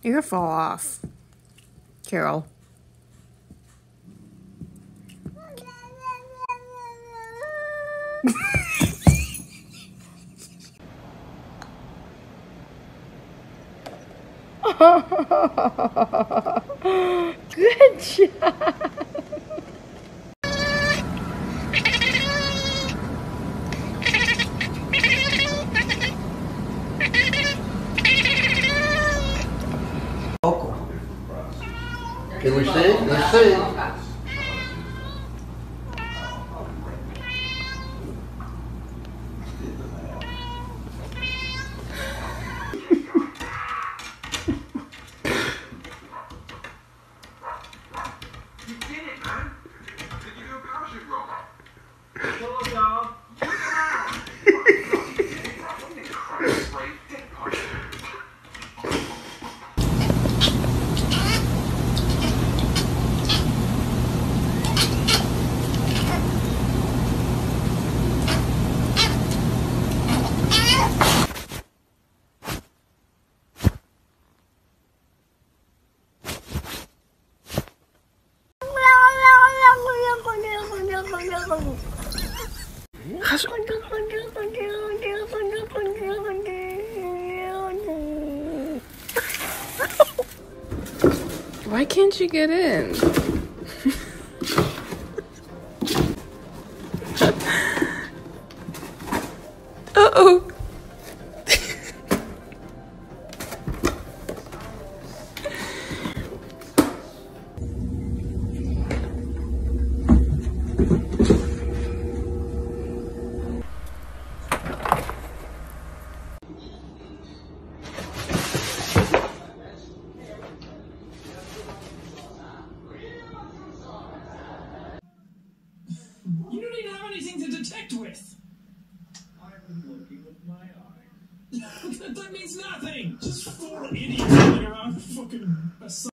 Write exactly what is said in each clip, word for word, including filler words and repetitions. You're gonna fall off, Carol. Oh, good job. Can we sing? Let's sing. Why can't you get in? Uh-oh. You don't even have anything to detect with. I'm looking with my eye. That means nothing. Just four idiots running around fucking aside.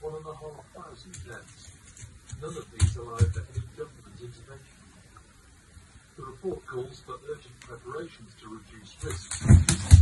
One and a half thousand deaths. None of these alive to any government intervention. The report calls for urgent preparations to reduce risks.